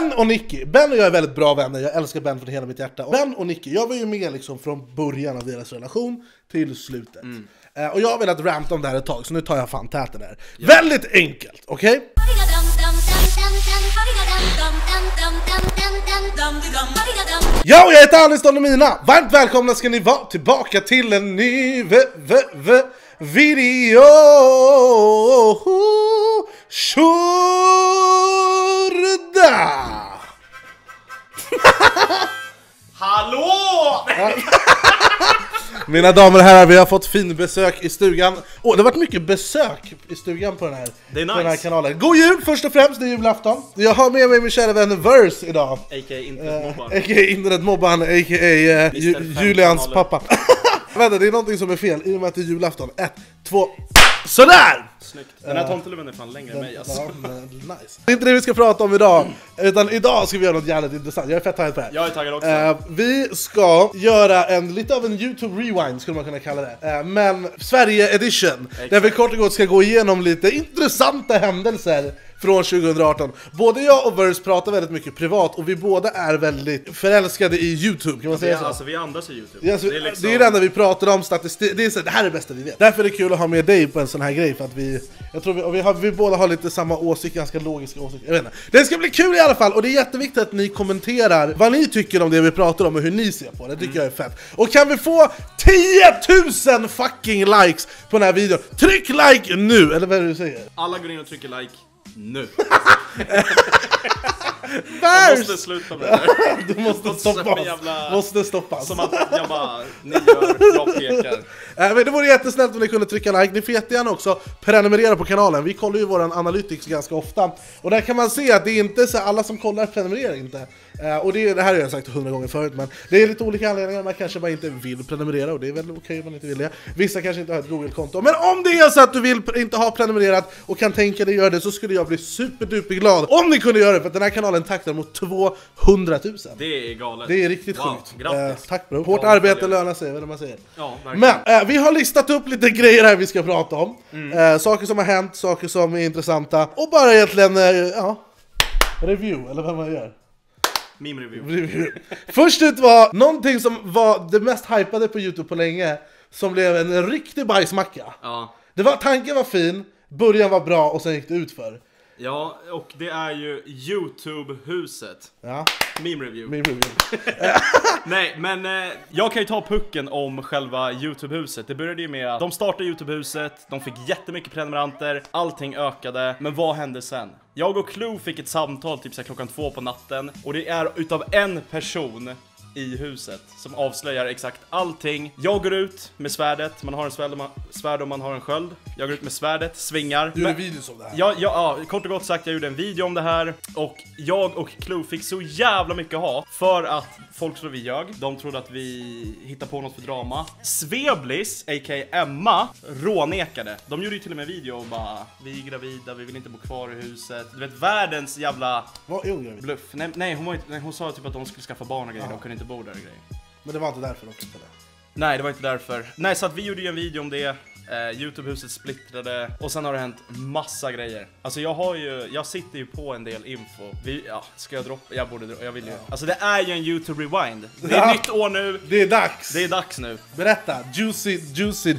Ben och Nicky. Ben och jag är väldigt bra vänner. Jag älskar Ben från hela mitt hjärta. Ben och Nicky, jag var ju med liksom från början av deras relation till slutet. Mm. Och jag har velat ranta om det här ett tag, så nu tar jag fan täten här. Ja. Väldigt enkelt, okej? Okay? Ja, jag heter Anis Don Demina. Varmt välkomna ska ni vara tillbaka till en ny video. Tjurda! Hallå! Mina damer och herrar, vi har fått fin besök i stugan. Åh, det har varit mycket besök i stugan på den här, det är nice. På den här kanalen. God jul först och främst, det är julafton. Jag har med mig min kära vän Verz idag. A.k.a. internetmobban. A.k.a. internetmobban, a.k.a. Julians pappa. Vänta, det är någonting som är fel i och med att det är julafton. 1, 2... Sådär! Snyggt. Den här tomteluven är fan längre än mig alltså. Ja, nice. Det är inte det vi ska prata om idag, utan idag ska vi göra något jävligt intressant. Jag är fett taggad på det här. Jag är taggad också. Vi ska göra en, lite av en YouTube rewind skulle man kunna kalla det. Men Sverige edition. Exakt. Där vi kort och gott ska gå igenom lite intressanta händelser från 2018. Både jag och Verz pratar väldigt mycket privat, och vi båda är väldigt förälskade i YouTube, kan man säga så? Alltså vi andas i YouTube. Alltså, det är liksom... det är det enda vi pratar om, statistik. Det är så, det här är det bästa vi vet. Därför är det kul att ha med dig på en sån här grej, för att vi, jag tror vi båda har lite samma åsikt, ganska logiska åsikter. Jag vet inte. Det ska bli kul i alla fall, och det är jätteviktigt att ni kommenterar vad ni tycker om det vi pratar om och hur ni ser på det. Det tycker jag är fett. Och kan vi få 10 000 fucking likes på den här videon? Tryck like nu, eller vad är det du säger? Alla går in och trycker like. Nu. Jag måste sluta med det här. Du måste stoppa. Som att jag bara, ni gör, jag pekar. Men det vore jättesnällt om ni kunde trycka like. Ni får jättegärna också prenumerera på kanalen. Vi kollar ju våran analytics ganska ofta, och där kan man se att det är inte så alla som kollar prenumererar inte. Och det här har jag sagt 100 gånger förut, men det är lite olika anledningar. Man kanske bara inte vill prenumerera, och det är väl okej om man inte vill det. Vissa kanske inte har ett Google-konto. Men om det är så att du vill inte ha prenumererat och kan tänka dig göra det, så skulle jag bli superduperglad om ni kunde göra det, för att den här kanalen taktar mot 200 000. Det är galet. Det är riktigt sjukt. Grattis. Tack bro. Hårt arbete lönar sig, vad man säger. Ja, verkligen. Men vi har listat upp lite grejer här vi ska prata om. Saker som har hänt, saker som är intressanta, och bara egentligen, ja, review, eller vad man gör. Min review. Först ut var någonting som var det mest hypade på YouTube på länge, som blev en riktig bajsmacka. Ja. Det var, tanken var fin, början var bra, och sen gick det ut för. Ja, och det är ju YouTube Huset. Ja. Meme review. Nej, men jag kan ju ta pucken om själva YouTube Huset. Det började ju med att de startade YouTube Huset, de fick jättemycket prenumeranter, allting ökade, men vad hände sen? Jag och Clue fick ett samtal typ så här klockan 2 på natten, och det är utav en person i huset som avslöjar exakt allting. Jag går ut med svärdet. Man har en svärd och man har en sköld. Jag går ut med svärdet, svingar. Du gjorde videos om det här? Ja, kort och gott sagt, jag gjorde en video om det här. Och jag och Clue fick så jävla mycket hat för att folk trodde vi ljög. De trodde att vi hittade på något för drama. Swebliss, a.k.a. Emma, rånekade. De gjorde ju till och med video och bara, vi är gravida, vi vill inte bo kvar i huset. Du vet, världens jävla... Vad är hon gravid? Bluff. Nej, hon sa typ att de skulle skaffa barn och grejer. De kunde inte bo där och grejer. Men det var inte därför de tittade. Nej, det var inte därför. Nej, så att vi gjorde ju en video om det. Youtube-huset splittrade, och sen har det hänt massa grejer. Alltså jag sitter ju på en del info. Ska jag droppa? Jag vill ju. Alltså det är ju en YouTube Rewind. Det är nytt år nu. Det är dags nu. Berätta, juicy.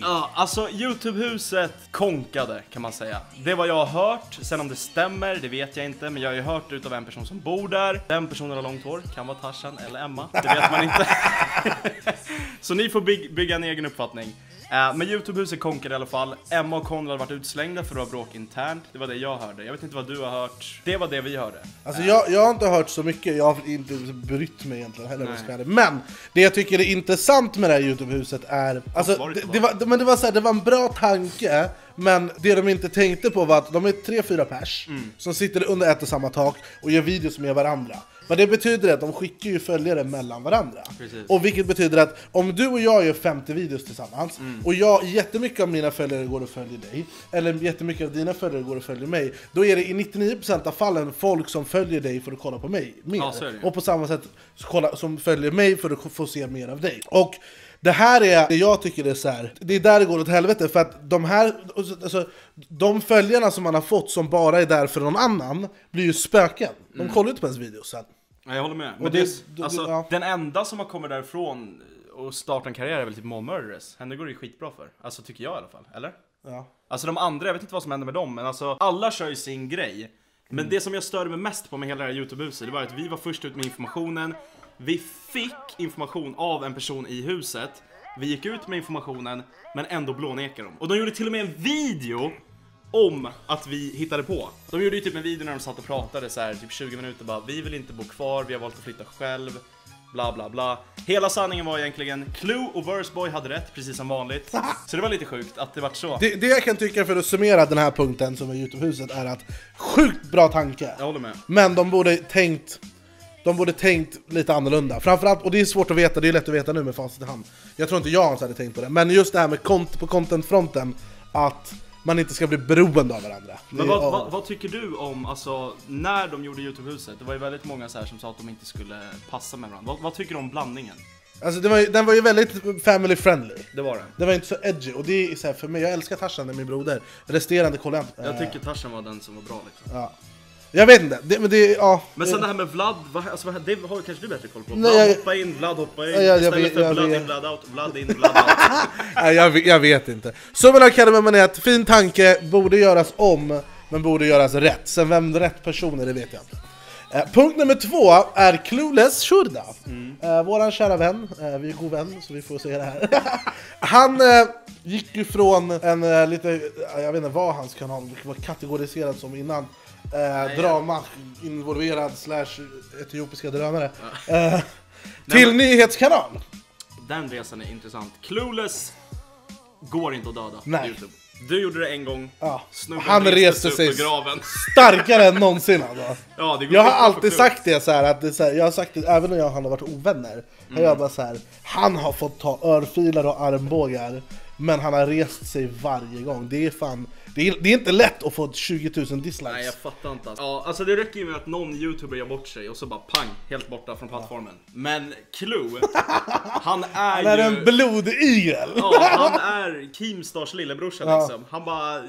Ja, alltså Youtube-huset konkade, kan man säga. Det var jag har hört. Sen om det stämmer, det vet jag inte, men jag har ju hört utav en person som bor där. Den personen har långt hår, kan vara Tarzan eller Emma. Det vet man inte. Så ni får bygga en egen uppfattning. Men YouTube-huset konkade i alla fall. Emma och Konrad varit utslängda för att ha bråk internt. Det var det jag hörde. Jag vet inte vad du har hört. Det var det vi hörde. Alltså jag har inte hört så mycket. Jag har inte brytt mig egentligen heller. Men det jag tycker är intressant med det här YouTube-huset är... Alltså, det var en bra tanke. Men det de inte tänkte på var att de är 3-4 pers som sitter under ett och samma tak och gör videos med varandra. Vad det betyder är att de skickar ju följare mellan varandra. Precis. Och vilket betyder att om du och jag gör 50 videos tillsammans och jättemycket av mina följare går och följer dig, eller jättemycket av dina följare går och följer mig, då är det i 99% av fallen folk som följer dig för att kolla på mig mer. Ja, och på samma sätt som följer mig för att få se mer av dig. Och Det här är det jag tycker är så här. Det är där det går åt helvete, för att de här, alltså, de följarna som man har fått som bara är där för någon annan blir ju spöken. De kollar inte på ens video sen. Ja, jag håller med. Men det, alltså, ja. Den enda som har kommit därifrån och startar en karriär är väl typ Moa Murderess. Henne går det ju skitbra för. Alltså tycker jag i alla fall, eller? Ja. Alltså de andra, jag vet inte vad som händer med dem, men alltså alla kör ju sin grej. Men det som jag störde mig mest på med hela det här YouTube-huset, det var att vi var först ut med informationen. Vi fick information av en person i huset. Vi gick ut med informationen, men ändå blånekade dem. Och de gjorde till och med en video om att vi hittade på. De gjorde ju typ en video när de satt och pratade så här, typ 20 minuter bara, vi vill inte bo kvar, vi har valt att flytta själv, bla bla bla. Hela sanningen var egentligen Clue och Burst Boy hade rätt, precis som vanligt. Så det var lite sjukt att det var så. Det jag kan tycka för att summera den här punkten som är YouTube-huset är att sjukt bra tanke. Jag håller med. Men de borde tänkt lite annorlunda. Framförallt, och det är svårt att veta, det är lätt att veta nu med facit i hand. Jag tror inte jag ens hade tänkt på det. Men just det här med på contentfronten, att man inte ska bli beroende av varandra. Men vad tycker du om, alltså, när de gjorde YouTube-huset? Det var ju väldigt många så här som sa att de inte skulle passa med varandra. Vad tycker du om blandningen? Alltså den var ju väldigt family friendly. Det var den. Den var inte så edgy. Och det är så här, för mig, jag älskar Tarzan, det är min broder. Resterande kollen. Jag tycker Tarzan var den som var bra liksom. Ja. Jag vet inte, men sen det här med Vlad, alltså, det har kanske du bättre koll på. Vlad, nej, hoppa in, istället för Vlad in, Vlad out, Vlad in, Vlad out. Nej, jag vet inte. Så vill jag kalla mig att fin tanke borde göras om, men borde göras rätt. Sen vem rätt person är, det vet jag inte. Punkt nummer 2 är Clueless Shurda. Våran kära vän, vi är god vän så vi får se det här. Han gick ju från en lite, jag vet inte vad hans kanal var kategoriserad som innan. Drama involverad / etiopiska drönare till nyhetskanal. Den resan är intressant. Clueless går inte att döda. Nej. På YouTube. Du gjorde det en gång. Ja. Han reste sig starkare än någonsin. Ja, det går. Jag har alltid sagt det så här, att det så här, jag har sagt det även när jag och han har varit ovänner. Jag bara så här, han har fått ta örfilar och armbågar, men han har rest sig varje gång. Det är fan, det är inte lätt att få 20 000 dislikes. Nej, jag fattar inte. Ja, alltså det räcker ju med att någon YouTuber gör bort sig och så bara pang, helt borta från plattformen. Men Clue, han är en blodigel. Ja, han är Kimstars lillebrorsa liksom. Han bara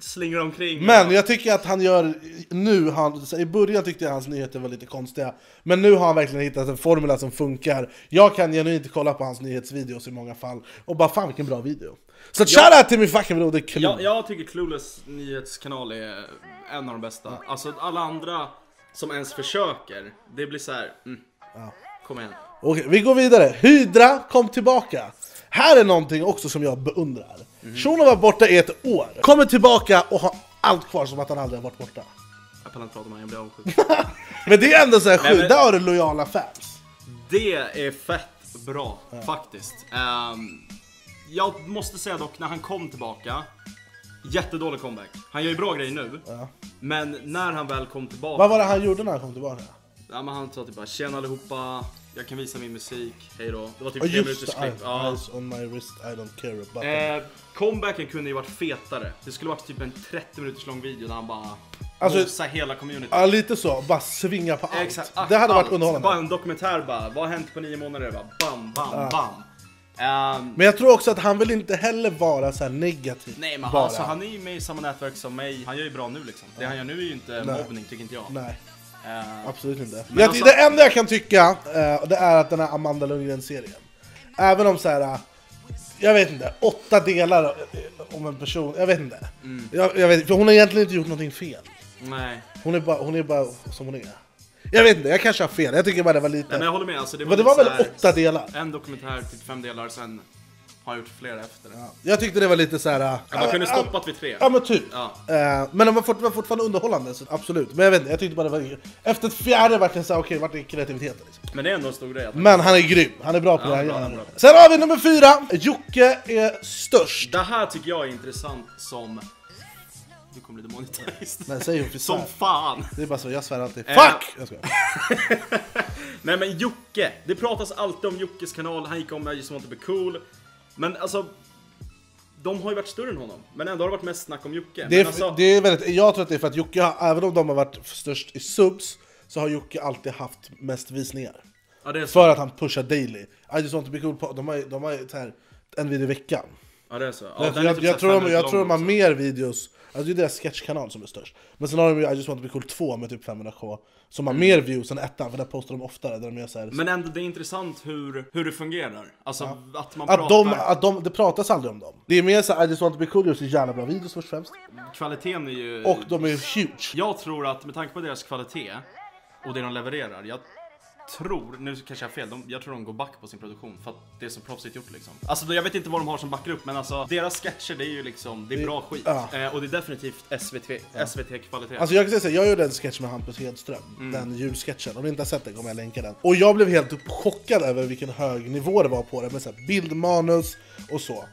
slänger omkring. Men jag tycker att han gör nu, i början tyckte jag hans nyheter var lite konstiga, men nu har han verkligen hittat en formula som funkar. Jag kan genuint inte kolla på hans nyhetsvideos i många fall och bara fan vilken bra video. Så tjara till min fucking broder Clue. Jag tycker Clueless nyhetskanal är en av de bästa. Ja. Alltså alla andra som ens försöker, det blir så här. Kom igen. Okej, vi går vidare. Hydra kom tillbaka. Här är någonting också som jag beundrar. Cholo var borta i ett år. Kommer tillbaka och har allt kvar som att han aldrig har varit borta. Jag kan inte prata om, jag blir avsjuk. Men det är ändå så här, där har du lojala fans. Det är fett bra, faktiskt. Jag måste säga dock, när han kom tillbaka, jättedålig comeback. Han gör ju bra grejer nu, men när han väl kom tillbaka... Vad var det han gjorde när han kom tillbaka? Ja, men han sa typ bara, tjena allihopa, jag kan visa min musik, hej då. Det var typ 3 minuters klipp. On my wrist, I don't care about comebacken kunde ju varit fetare. Det skulle varit typ en 30 minuters lång video där han bara... Alltså, hela community. Ja, lite så, bara svinga på allt. Exakt, det hade varit underhållande. Bara en dokumentär bara, vad har hänt på 9 månader? Bara, bam, bam, bam. Men jag tror också att han vill inte heller vara så här negativ. Nej, men alltså, han är ju med i samma nätverk som mig. Han gör ju bra nu liksom. Det han gör nu är ju inte mobbning, tycker inte jag. Nej. Absolut inte. Det enda jag kan tycka det är att den här Amanda Lundgren-serien, även om så här, jag vet inte, 8 delar om en person, jag vet inte. Jag vet, för hon har egentligen inte gjort någonting fel. Nej. Hon är bara som hon är. Jag vet inte, jag kanske har fel. Jag tycker bara det var lite. Nej, men jag håller med, alltså, det var väl 8 delar. En dokumentär typ 5 delar, sen har gjort flera efter det. Ja. Jag tyckte det var lite så här. Man kunde stoppat vid 3. Ja, men typ. Men de var fortfarande underhållande, så absolut. Men jag vet inte, jag tyckte bara det var efter 4 verkligen så här, okej, vart är kreativiteten liksom. Men det är ändå en stor grej. Men han är grym. Han är bra på det här. Bra. Sen har vi nummer 4. Jocke är störst. Det här tycker jag är intressant som... Du kommer lite monetized. Nej, säg hon, som fan. Det är bara så, jag svär alltid. Fuck! Jag ska. Nej, men Jocke. Det pratas alltid om Jockes kanal. Han gick om I just want to be cool. Men alltså, de har ju varit större än honom. Men ändå har det varit mest snack om Jocke. Det är väldigt, jag tror att det är för att Jocke, även om de har varit störst i subs, så har Jocke alltid haft mest visningar. Ja, det är så. För att han pushar daily. I just want to be cool på, de har så här en video i veckan. Ja, det är så. Ja, jag tror de har mer videos. Alltså det är deras sketchkanal som är störst. Men sen har de ju I just want to be cool 2 med typ 500k. Som har mer views än ettan, för där postar de oftare där de gör så här. Men ändå, det är intressant hur det fungerar. Alltså att man pratar... Det pratas aldrig om dem. Det är mer så här, I just want to be cool gör så jävla bra videos först och främst. Kvaliteten är ju... Och de är ju huge. Jag tror att med tanke på deras kvalitet och det de levererar... nu kanske jag har fel, jag tror de går back på sin produktion för att det är så proffsigt gjort liksom. Alltså jag vet inte vad de har som backar upp, men alltså deras sketcher, det är ju liksom, det är bra skit. Och det är definitivt SVT-kvalitet. Alltså jag kan säga så här, jag gjorde en sketch med Hampus Hedström, den julsketchen, om ni inte har sett den kommer jag länka den. Och jag blev helt chockad över vilken hög nivå det var på det, med så här bildmanus och så.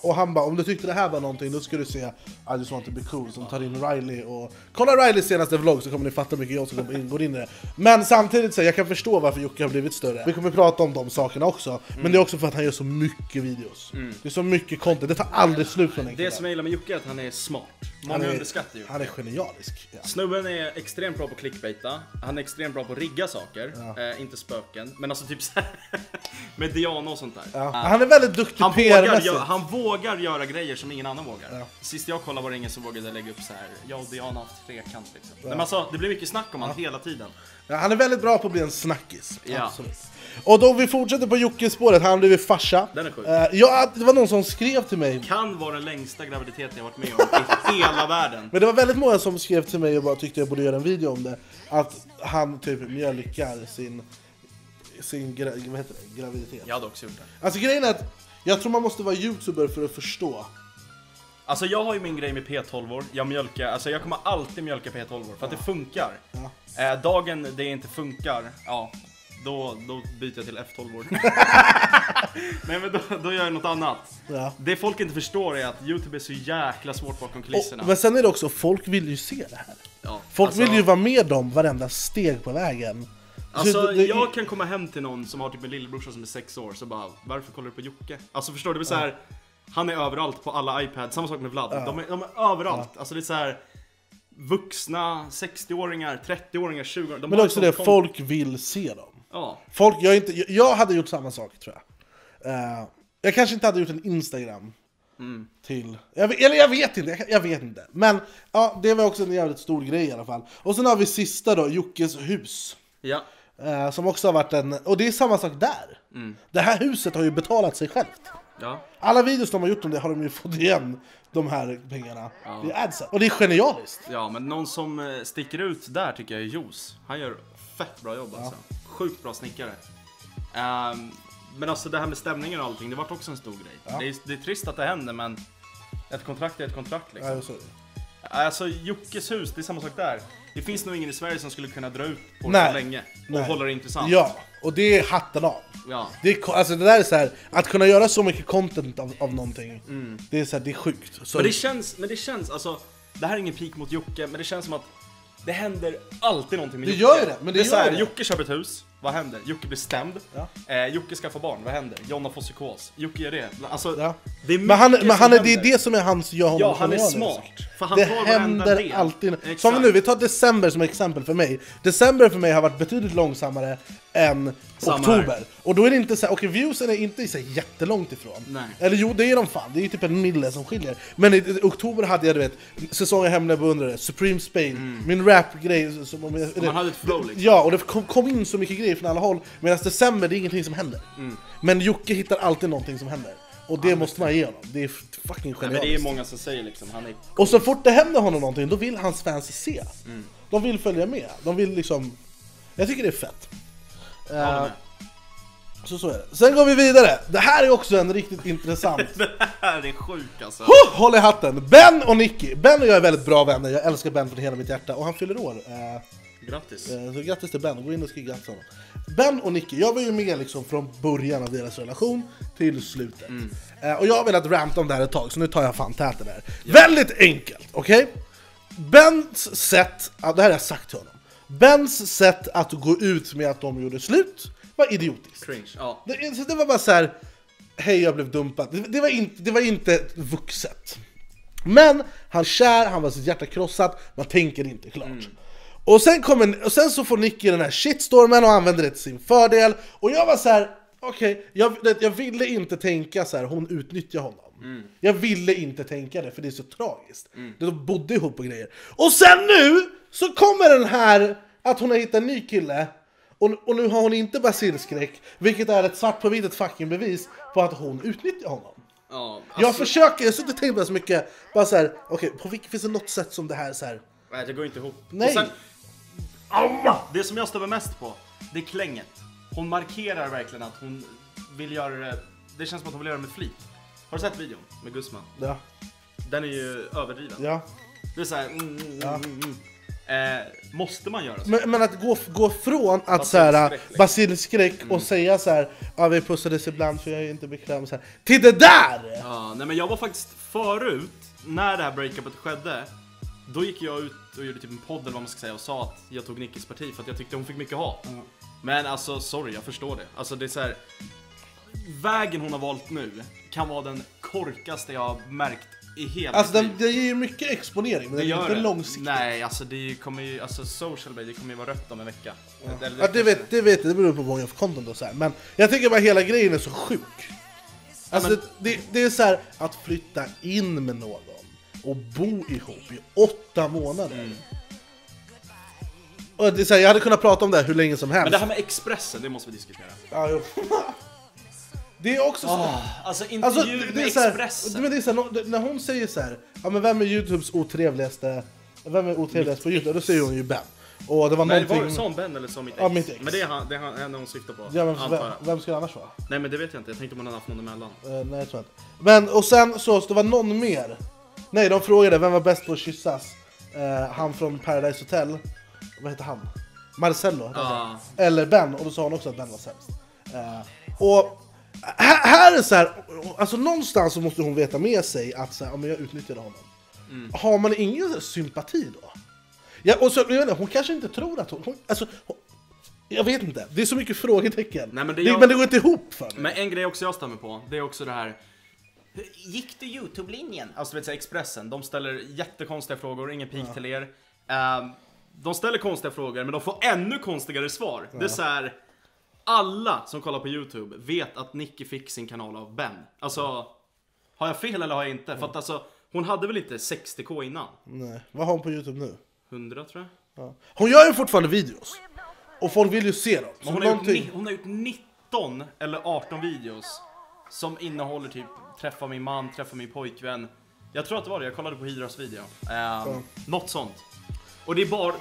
Och han bara, om du tyckte det här var någonting, då skulle du se I just want to be cool som tar in Riley och... Kolla Rileys senaste vlogg så kommer ni fatta mycket jag som går in i det. Men samtidigt så jag kan förstå varför Jocke har blivit större. Vi kommer prata om de sakerna också. Men det är också för att han gör så mycket videos. Det är så mycket content, det tar aldrig slut från en kille. Det som jag gillar med Jocke är att han är smart. Många underskattar ju. Han är genialisk. Ja. Snubben är extremt bra på clickbaita. Han är extremt bra på att rigga saker. Inte spöken, men alltså typ så här med Diana och sånt där. Ja. Han är väldigt duktig PR-mässigt. Han vågar göra grejer som ingen annan vågar. Ja. Sist jag kollade var det ingen som vågade lägga upp så här. Jag och Diana haft trekant liksom. Ja. Men alltså, det blir mycket snack om han hela tiden. Ja, han är väldigt bra på att bli en snackis. Ja. Och då vi fortsätter på Jocke-spåret, han blev farsa. Den är sjuk. Ja, det var någon som skrev till mig. Kan vara den längsta graviditeten jag varit med om i hela världen. Men det var väldigt många som skrev till mig och bara tyckte jag borde göra en video om det. Att han typ mjölkar sin graviditet. Jag hade också gjort det. Alltså grejen är att jag tror man måste vara youtuber för att förstå. Alltså jag har ju min grej med P12-or, jag kommer alltid mjölka P12-or för att det funkar. Dagen det inte funkar, då byter jag till F12-or. Nej men då gör jag något annat. Det folk inte förstår är att YouTube är så jäkla svårt bakom kulisserna. Men sen är det också, folk vill ju se det här. Folk vill ju vara med dem varenda steg på vägen. Alltså jag kan komma hem till någon som har typ en lillebrorsa som är 6 år, så bara, varför kollar du på Jocke? Alltså förstår du, det blir så här. Han är överallt på alla iPads, samma sak med Vlad. De är överallt. Alltså det är så här vuxna 60-åringar, 30-åringar, 20-åringar. Men också det, folk vill se dem. Ja. Jag hade gjort samma sak tror jag. Jag kanske inte hade gjort en Instagram till. Jag vet inte. Men ja, det var också en jävligt stor grej i alla fall. Och sen har vi sista då, Jockes hus. Ja. Som också har varit en, och det är samma sak där. Det här huset har ju betalat sig självt. Ja. Alla videos de har gjort om det har de ju fått igen de här pengarna. Det är AdSense. Och det är genialiskt. Ja, men någon som sticker ut där tycker jag är Jos. Han gör fett bra jobb alltså. Sjukt bra snickare. Men alltså det här med stämningen och allting, det var också en stor grej. Det är trist att det händer, men ett kontrakt är ett kontrakt liksom. Ja, så är det. Alltså Jockes hus, det är samma sak där. Det finns nog ingen i Sverige som skulle kunna dra ut på det så länge och hålla det intressant. Ja, och det är hatten av. Ja. Alltså det där är så här, att kunna göra så mycket content av någonting. Det är så här, det är sjukt. Så men det känns alltså, det här är ingen pik mot Jocke, men det känns som att det händer alltid någonting med Jocke. Det gör det, men det är så här, Jocke köper ett hus, vad händer? Jocke blir stämd. Jocke skaffar barn, vad händer? Jonna får psykos. Jocke gör det. Alltså det är men han är, det är det som är hans han är smart. För han händer alltid. Exakt. Som nu, vi tar december som exempel för mig. December för mig har varit betydligt långsammare än oktober. Och då är det inte så här, okej, viewsen är inte så jättelångt ifrån. Nej. Eller jo, det är de fan. Det är typ en mille som skiljer. Men i oktober hade jag, du vet, säsongen hemliga beundrare, Supreme Spain, min rap-grej. Man hade ett flow liksom. Ja, och det kom in så mycket grejer från alla håll. Medan december, det är ingenting som händer. Men Jocke hittar alltid någonting som händer. Och det måste man ge honom. Det är fucking genialt. Men det är många som säger liksom, han är cool. Och så fort det händer honom någonting, då vill hans fans se. De vill följa med. De vill liksom... Jag tycker det är fett. Så är det. Sen går vi vidare. Det här är också en riktigt intressant. Det här är sjuk alltså. Håll i hatten. Ben och Nicky. Ben och jag är väldigt bra vänner. Jag älskar Ben från hela mitt hjärta. Och han fyller år. Grattis. Så grattis till Ben. Gå in och skriv grattis honom. Ben och Nicky, jag var ju med liksom från början av deras relation till slutet. Och jag har velat ranta om det här ett tag, så nu tar jag fan täten här. Väldigt enkelt, okej? Bens sätt, det här har jag sagt till honom. Bens sätt att gå ut med att de gjorde slut var idiotiskt. Cringe, ja. Det var bara så här, hej jag blev dumpad. Det var inte vuxet. Men han var sitt hjärta krossat, man tänker inte klart. Och sen, så får Nicky den här shitstormen och använder det till sin fördel. Och jag var så här, okej, jag ville inte tänka så här, hon utnyttjar honom. Mm. Jag ville inte tänka det, för det är så tragiskt. Mm. De bodde ihop på grejer. Och sen nu så kommer den här att hon har hittat en ny kille. Och nu har hon inte basilskräck, vilket är ett svart på vitt fucking bevis på att hon utnyttjar honom. Ja, alltså... jag så inte tänkt på det så mycket. Bara så här, okej, på vilket finns det något sätt som det här så här... Nej, det går inte ihop. Nej. Och sen, det som jag stämmer mest på, det är klänget. Hon markerar verkligen att hon vill göra det. Det känns som att hon vill göra det med flit. Har du sett videon med Gusman? Ja. Den är ju överdriven. Ja. Det är så här, måste man göra så? Men att gå från att så här basilskräck och säga så här, ja, vi pussades ibland för jag är inte bekväm så här, till det där. Ja, nej, men jag var faktiskt förut när det här breakupet skedde. Då gick jag ut och gjorde typ en podd eller vad man ska säga och sa att jag tog Nickys parti för att jag tyckte hon fick mycket hat. Mm. Men alltså, sorry, jag förstår det. Alltså det är så här, vägen hon har valt nu kan vara den korkaste jag har märkt i hela mitt liv. Alltså det ger ju mycket exponering, men det är inte långsiktigt. Nej, alltså det kommer ju, alltså social media kommer ju vara rött om en vecka. Ja, det beror på många konton då så här. Men jag tycker bara hela grejen är så sjuk. Alltså men... det är så här, att flytta in med någon och bo ihop i 8 månader. Och det är så här, jag hade kunnat prata om det hur länge som helst. Men det här med Expressen, det måste vi diskutera. Ja, jo. Det är också så alltså intervju med Expressen. Men det är så här, när hon säger så här, ja men vem är YouTubes otrevligaste? Vem är otrevligast på YouTube? Då säger hon ju Ben. Och det var någonting. Men var det som Ben eller som mitt ex? Ja, mitt ex. Men det är han hon syftar på. Ja, men vem ska det annars vara? Nej, men det vet jag inte. Jag tänkte om hon hade haft någon emellan. Nej, jag tror inte. Men och sen så det var någon mer. Nej, de frågade vem var bäst på att kyssas. Han från Paradise Hotel. Vad heter han? Marcello. Eller Ben. Och då sa han också att Ben var sämst. Och här är så här. Alltså någonstans så måste hon veta med sig att så här, om jag utnyttjade honom. Mm. Har man ingen här, sympati då? Ja, och så, jag vet inte, hon kanske inte tror att hon alltså, jag vet inte. Det är så mycket frågetecken. Nej, men det går inte ihop för mig. Men en grej också jag stämmer på. Det är också det här. Gick du YouTube-linjen? Alltså vet du, Expressen, de ställer jättekonstiga frågor, ingen pik till er. De ställer konstiga frågor, men de får ännu konstigare svar. Det är så här, alla som kollar på YouTube vet att Nicky fick sin kanal av Ben. Alltså, har jag fel eller har jag inte? För att alltså, hon hade väl inte 60k innan? Nej, vad har hon på YouTube nu? 100 tror jag. Ja. Hon gör ju fortfarande videos. Och folk vill ju se dem. Men hon har gjort 19 eller 18 videos som innehåller typ träffa min man, träffa min pojkvän. Jag tror att det var det, jag kollade på Hydras video. Något sånt. Och det är bara,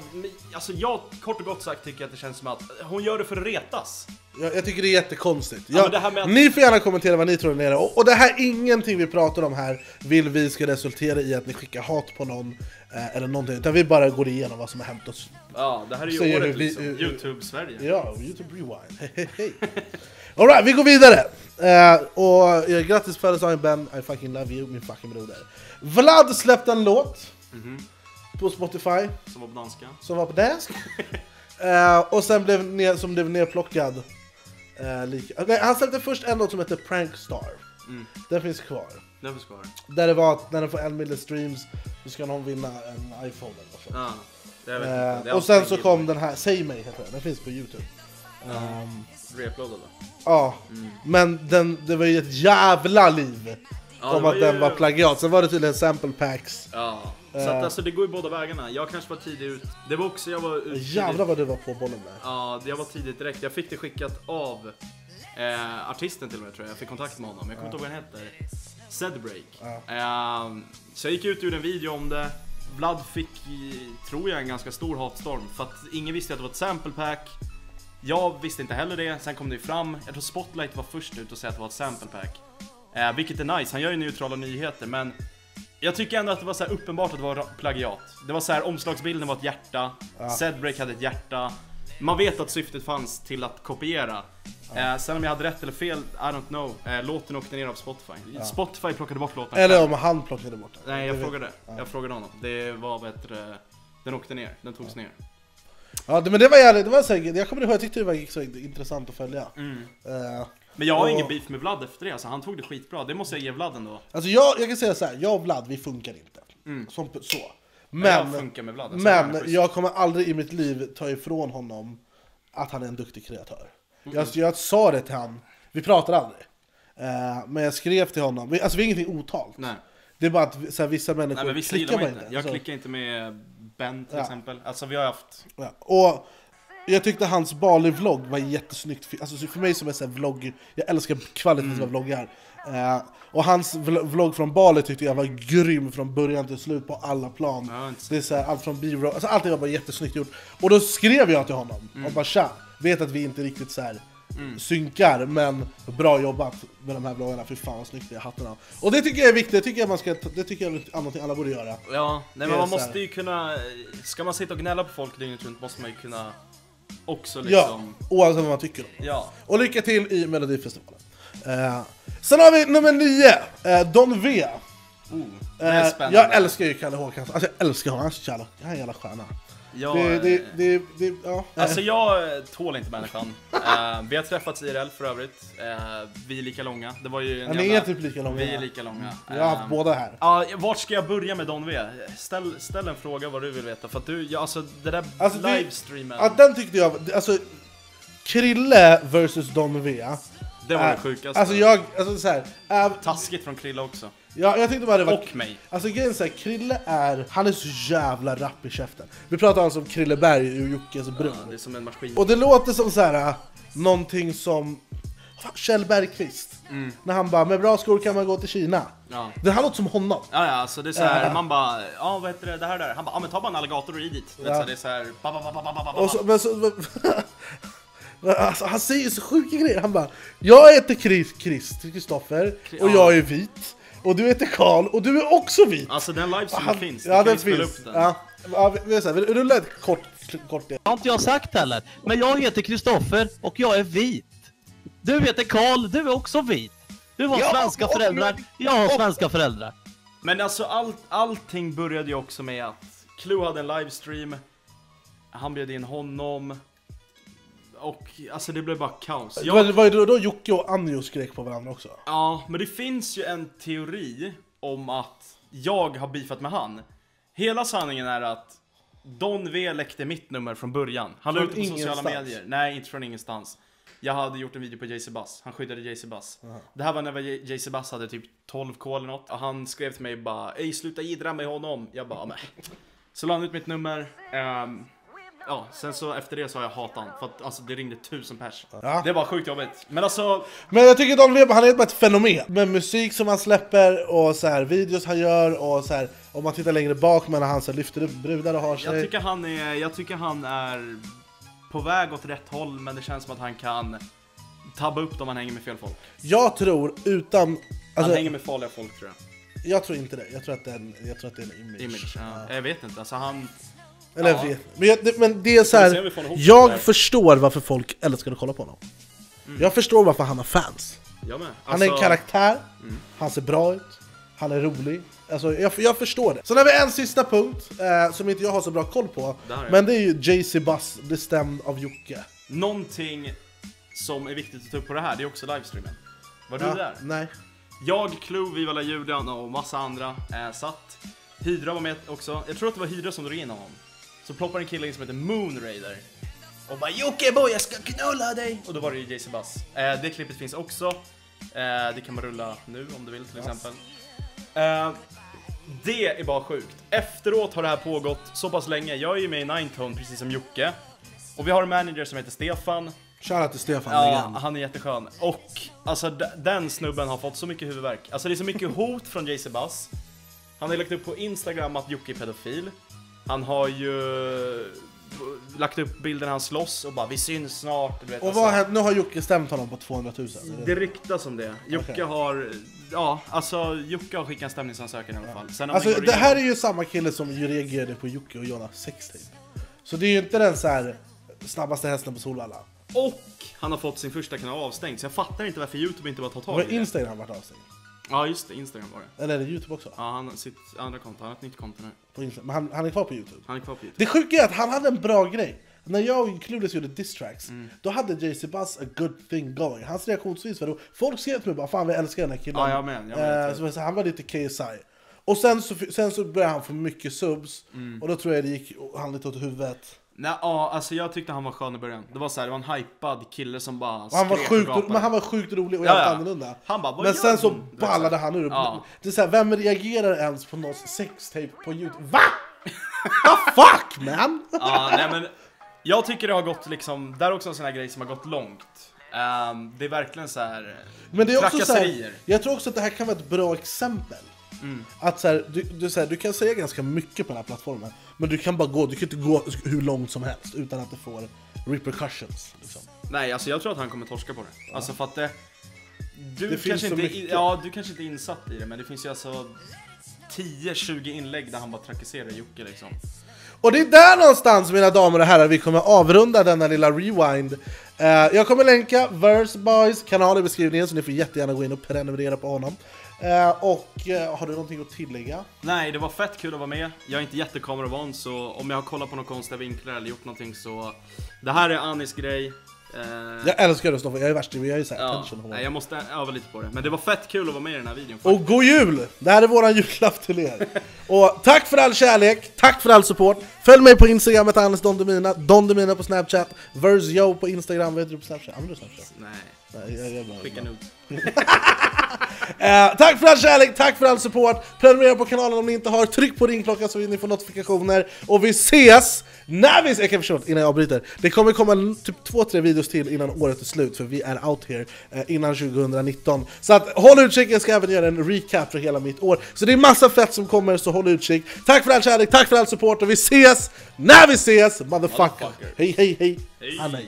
alltså jag kort och gott sagt tycker att det känns som att hon gör det för att retas. Jag tycker det är jättekonstigt. Ni får gärna kommentera vad ni tror nere. Och det här, ingenting vi pratar om här vill vi ska resultera i att ni skickar hat på någon eller någonting. Utan vi bara går igenom vad som har hänt oss. Ja, det här är ju året liksom. YouTube-Sverige. Ja, YouTube Rewind. All right, vi går vidare. Och grattis födelsedagen Ben, I fucking love you, min fucking broder. Vlad släppte en låt på Spotify som var på danska. Och sen blev nerplockad. Han släppte först en låt som heter Prank Star. Den finns kvar. Där det var att när den får 1 miljon streams så ska någon vinna en iPhone eller något. Och sen så kom den här, Säg mig heter den. Den finns på YouTube. Reupload eller? Ja, men det var ju ett jävla liv om att den var plagiat. Sen var det tydligen sample packs. Ja, så att, alltså, det går ju båda vägarna. Jag kanske var tidig ut. Det var också, jag var ut. Jävlar vad du var på bollen där. Ja, jag var tidigt direkt. Jag fick det skickat av artisten till och med tror jag. Jag fick kontakt med honom. Jag kommer inte ihåg vad han heter. Zedbreak. Så jag gick ut ur en video om det. Vlad fick, tror jag, en ganska stor hatstorm. För att ingen visste att det var ett sample pack. Jag visste inte heller det, sen kom det ju fram. Jag tror Spotlight var först ut och säga att det var ett sample pack. Vilket är nice, han gör ju neutrala nyheter. Men jag tycker ändå att det var så här uppenbart att det var plagiat. Det var så här, omslagsbilden var ett hjärta. Zedbreak hade ett hjärta. Man vet att syftet fanns till att kopiera. Sen om jag hade rätt eller fel, I don't know. Låten åkte ner av Spotify. Spotify plockade bort låten. Eller om han plockade bort den. Nej, jag frågade honom. Det var bättre. Den åkte ner, den togs ner. Ja, men det var jävligt, det var så här, jag kommer ihåg, jag tyckte det var så intressant att följa. Men jag har ingen beef med Vlad efter det, alltså, han tog det skitbra, det måste jag ge Vlad ändå. Alltså jag kan säga så här, jag och Vlad, vi funkar inte. Så. Men jag kommer aldrig i mitt liv ta ifrån honom att han är en duktig kreatör. Jag sa det till han. Vi pratar aldrig. Men jag skrev till honom. Alltså vi är ingenting otalt. Nej. Det är bara att så här, vissa människor klickar man inte. Jag klickar inte med Ben till exempel. Alltså vi har haft... Ja. Och jag tyckte hans Bali-vlogg var jättesnyggt. Alltså för mig som är så här vlogg... Jag älskar kvalitativa vloggar. Och hans vlogg från Bali tyckte jag var grym från början till slut på alla plan. Ja, det är så här, allt från B-roll. Alltså allting var bara jättesnyggt gjort. Och då skrev jag till honom. Och bara tja, vet att vi inte riktigt så här... synkar, men bra jobbat med de här vloggarna, för fan vad snyggt det är, hattarna. Och det tycker jag är viktigt, det tycker jag man ska, det tycker jag är någonting alla borde göra. Ja, nej, men man måste ju kunna, ska man sitta och gnälla på folk dygnet runt måste man ju kunna också liksom. Ja, oavsett vad man tycker om. Ja. Och lycka till i Melodifestivalen. Sen har vi nummer 9, Don V. Jag älskar ju Kalle Håkan, alltså jag älskar honom, han är en jävla stjärna. Alltså jag tål inte människan. Vi har träffats IRL för övrigt. Vi är lika långa. Det var ju en jävla... är typ lika långa. Vi är lika långa. Jag har haft båda här. Vart ska jag börja med Don V? Ställ en fråga vad du vill veta. För att du, alltså det där alltså, livestreamen. Ja, den tyckte jag, alltså Chrille versus Don V. Det var det sjukaste. Alltså jag, alltså så här, taskigt från Chrille också. Ja, jag tyckte bara det var... Och mig. Alltså grejen är så här, Chrille är... Han är så jävla rapp i käften. Vi pratar om som Kjell Berg och Jockes bror. Ja, det är som en maskin. Och det låter som så här... någonting som... Kjell Bergqvist. När han bara, med bra skor kan man gå till Kina. Ja. Det här låter som honom. Ja, alltså det är så här, man bara... Ja, vad heter det här där? Han bara, ja men ta bara en alligator och i dit. Ja. Det är så här... Och så, men så... Alltså, han säger så sjuka grejer. Han bara, jag heter Kristoffer och jag är vit. Och du heter Karl, och du är också vit. Alltså den livestream finns, ja, den finns. Upp den. Ja, vi så här, vill rulla ett kort del. Jag har inte jag sagt heller, men jag heter Kristoffer och jag är vit. Du heter Karl, du är också vit. Du har svenska föräldrar, jag har svenska föräldrar. Men alltså allting började ju också med att Clue hade en livestream. Han bjöd in honom. Och alltså det blev bara kaos. Det var ju då Jocke och Anjo skrek på varandra också. Ja, men det finns ju en teori om att jag har beefat med han. Hela sanningen är att Don V läckte mitt nummer från början. Han la ut på sociala medier. Nej, inte från ingenstans. Jag hade gjort en video på JC Bass. Han skyddade JC Bass. Det här var när JC Bass hade typ 12k eller något. Och han skrev till mig bara, ej sluta gidra med honom. Jag bara, nej. Så la han ut mitt nummer. Ja, sen så efter det så har jag hatat han. För att alltså, det ringde 1000 pers. Ja. Det var sjukt jobbigt. Men alltså... Men jag tycker Don V, han är bara ett fenomen. Med musik som han släpper och så här videos han gör och så här... Om man tittar längre bak men han så här, lyfter upp brudar och har sig. Jag tycker han är på väg åt rätt håll. Men det känns som att han kan tabba upp om han hänger med fel folk. Jag tror utan... Alltså, han hänger med farliga folk tror jag. Jag tror inte det. Jag tror att det är en image. Ja. Jag vet inte. Alltså han... Eller men det är så här, jag förstår varför folk älskar att kolla på honom. Jag förstår varför han har fans. Jag med. Alltså... Han är en karaktär. Han ser bra ut. Han är rolig. Alltså jag förstår det. Sen har vi en sista punkt som inte jag har så bra koll på. Men det är ju JC Bass bestämd av Jocke. Någonting som är viktigt att ta upp på det här, det är också livestreamen. Var du där? Nej. Jag, Clue, Viva La Julian och massa andra satt. Hydra var med också. Jag tror att det var Hydra som drog in honom. Så ploppar en kille in som heter Moon Raider. Och bara, Jocke boy, jag ska knulla dig. Och då var det ju JC Bass. Det klippet finns också. Det kan man rulla nu om du vill till exempel. Det är bara sjukt. Efteråt har det här pågått så pass länge. Jag är ju med i 9tone precis som Jocke. Och vi har en manager som heter Stefan. Shoutout till Stefan. Ja, han är jätteskön. Och alltså den snubben har fått så mycket huvudvärk. Alltså det är så mycket hot från JC Bass. Han har lagt upp på Instagram att Jocke är pedofil. Han har ju lagt upp bilden han slåss och bara vi syns snart. Du vet, och nu har Jocke stämt honom på 200 000. Det ryktas om det. Jocke har... Ja, alltså Jocke har skickat en stämningsansökan i alla fall. Sen alltså det här är ju samma kille som ju reagerade på Jocke och Jonas sextape. Så det är ju inte den så här snabbaste hästen på Solvalla. Och han har fått sin första kanal avstängd. Så jag fattar inte varför YouTube inte bara tar tag i det. Men Instagram har varit avstängd. Ja just det, Instagram var det. Eller är det YouTube också? Ja, han har sitt andra konto, han har ett nytt konto nu. På Instagram, men han är kvar på YouTube? Han är kvar på YouTube. Det sjuka är att han hade en bra grej. När jag och Clueless gjorde diss tracks, då hade JC Bass a good thing going. Hans reaktionsvis var då, folk skrev till mig bara, fan vi älskar den här killen. Ja, jag men. Så han var lite KSI. Och sen så började han få mycket subs. Mm. Och då tror jag det gick han lite åt huvudet. Nej, ja, alltså jag tyckte han var skön i början. Det var så här, det var en hypad kille som bara och han var sjukt, och men han var sjukt rolig och helt annorlunda. Han bara, men sen så ballade han ur. Ja. Det är så här, vem reagerar ens på någons sextape på YouTube? Va? Fuck, man! Ja, nej, men jag tycker det har gått liksom, där är också en sån här grej som har gått långt. Det är verkligen så här. Men det är också så här, jag tror också att det här kan vara ett bra exempel. Mm. Att så här, du kan säga ganska mycket på den här plattformen, men du kan bara gå, du kan inte gå hur långt som helst utan att det får repercussions liksom. Nej, alltså jag tror att han kommer torska på det. Ja. Alltså för att det, du kanske inte du kanske inte är insatt i det, men det finns ju alltså 10-20 inlägg där han bara trakasserar Jocke liksom. Och det är där någonstans, mina damer och herrar, vi kommer avrunda denna lilla rewind. Jag kommer länka Verz Boys kanal i beskrivningen, så ni får jättegärna gå in och prenumerera på honom. Har du någonting att tillägga? Nej, det var fett kul att vara med. Jag är inte jättekameravan, så om jag har kollat på någon konstiga vinklar eller gjort någonting, så det här är Anis grej. Jag älskar det, Stoffa. Jag är värst, men jag är så här tension. Nej, jag måste öva lite på det. Men det var fett kul att vara med i den här videon. Faktiskt. Och god jul! Det här är våran julklapp till er. Och tack för all kärlek, tack för all support. Följ mig på Instagram med Anis Don Demina, Don Demina på Snapchat, Verzio på Instagram, vet du på Snapchat? Använder du Snapchat? Nej. Jag bara, skicka nudes. Tack för all kärlek, tack för all support. Prenumerera på kanalen om ni inte har. Tryck på ringklockan så ni får notifikationer. Och vi ses när vi... Jag kan förstå innan jag avbryter. Det kommer komma typ 2-3 videos till innan året är slut, för vi är out here innan 2019. Så att håll utkik, jag ska även göra en recap för hela mitt år. Så det är massa fett som kommer, så håll utkik. Tack för all kärlek, tack för all support. Och vi ses när vi ses, motherfucker. Hej, hej, hej, hej. Anna.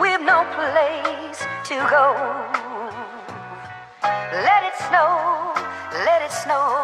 With no place to go. Let it snow, let it snow.